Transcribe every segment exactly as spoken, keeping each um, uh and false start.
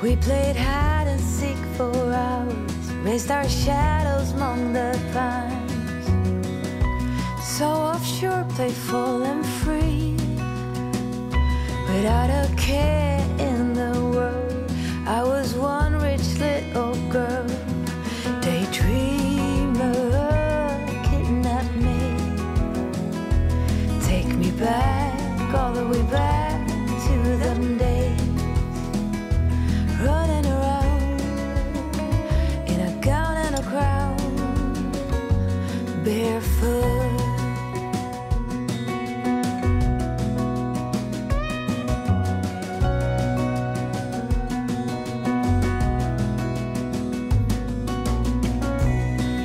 We played hide and seek for hours, raised our shadows among the pines. So offshore, playful and free, without a care in the world, I was one rich little girl, daydreamer, kidnap me, take me back, all the way back to them days. Barefoot,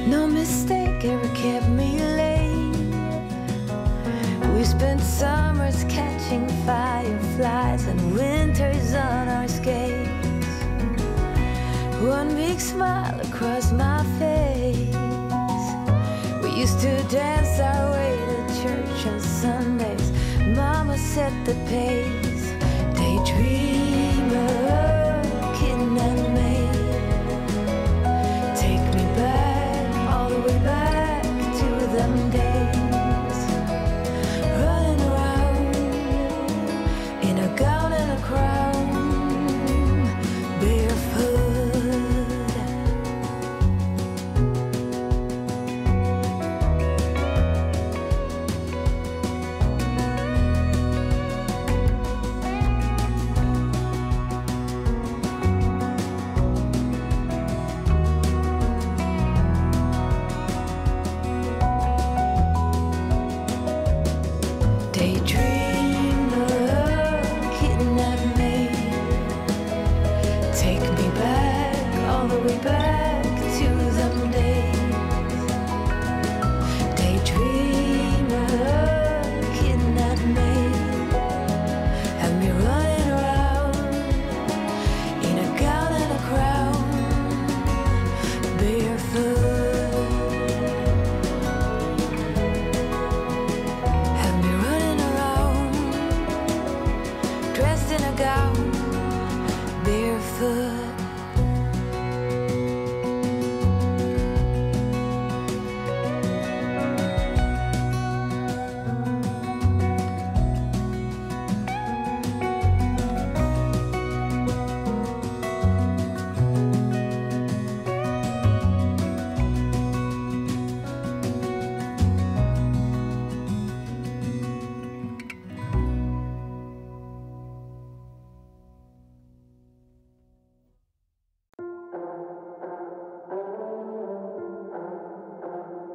no mistake ever kept me late. We spent summers catching fireflies and winters on our skates. One big smile across my face. Used to dance our way to church on Sundays. Mama set the pace. Daydreamer, kidnap me, take me back, all the way back to them days. Running around in a gown and a crown, barefoot.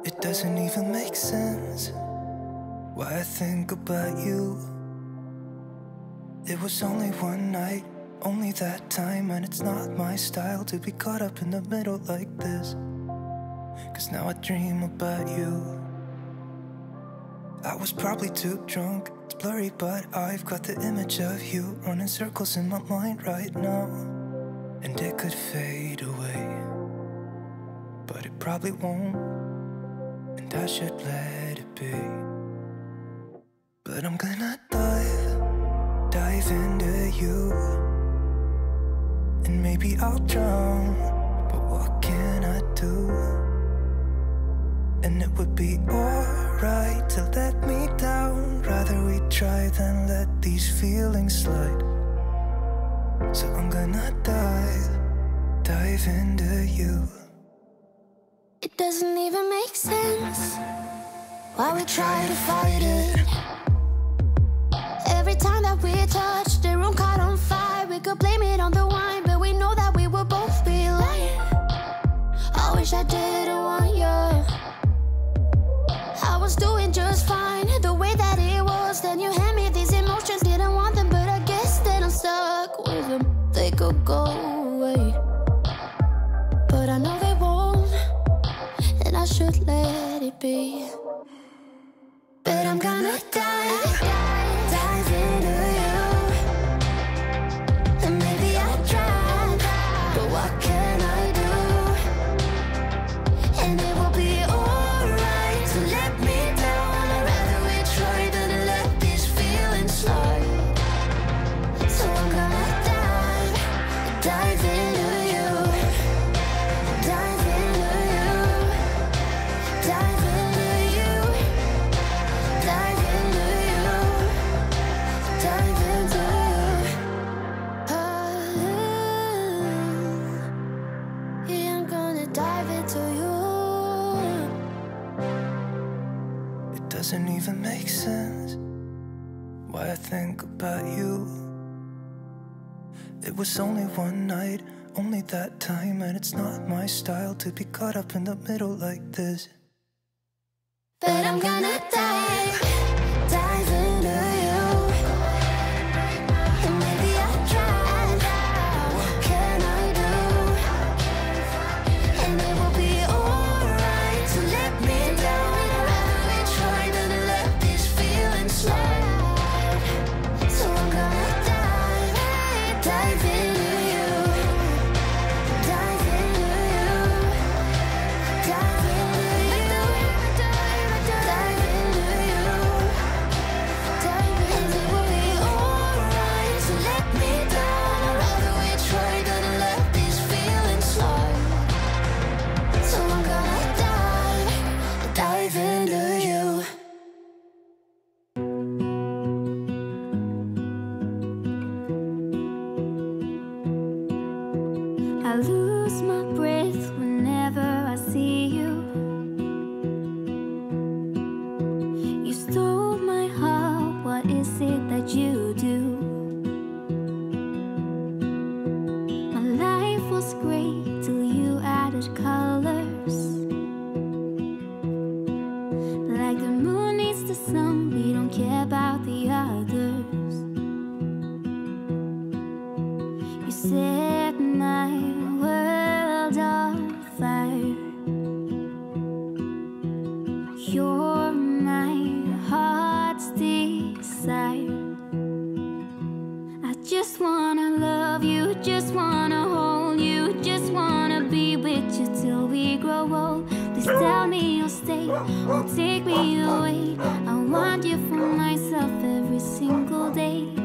It doesn't even make sense why I think about you. It was only one night, only that time, and it's not my style to be caught up in the middle like this. Cause now I dream about you. I was probably too drunk, it's blurry, but I've got the image of you running circles in my mind right now. And it could fade away, but it probably won't. And I should let it be, but I'm gonna dive, dive into you. And maybe I'll drown, but what can I do? And it would be alright to let me down. Rather we try than let these feelings slide. So I'm gonna dive, dive into you. It doesn't even make sense why we try to fight it. Every time that we touch, the room caught on fire. We could blame it on the wine, but we know that we will both be lying. I wish I didn't want you. I was doing just fine the way that it was. Then you hand me these emotions, didn't want them, but I guess that I'm stuck with them. They could go away, but I know they won't. And I should let it be, but I'm gonna dive, dive into you. And maybe I'll drown, but what can I do? And it will be alright to let me down. I'd rather we try than let these feelings slide. So I'm gonna dive, dive. doesn't even make sense. Why I think about you. It was only one night, only that time, and it's not my style to be caught up in the middle like this. But I'm gonna dive, dive into you. And maybe I'll try, what can I do? And it will be alright to let me down. I've been trying to let these feelings slide. So I'm gonna dive, dive into you. Dive into you. Dive into you. I lose my breath whenever I see you. You stole my heart, what is it that you do? My life was great till you added colors. Like the moon needs the sun, we don't care about the others. You set my world on fire. You're my heart's desire. I just wanna love you, just wanna hold you, just wanna be with you till we grow old. Please tell me you'll stay, won't take me away. I want you for myself every single day.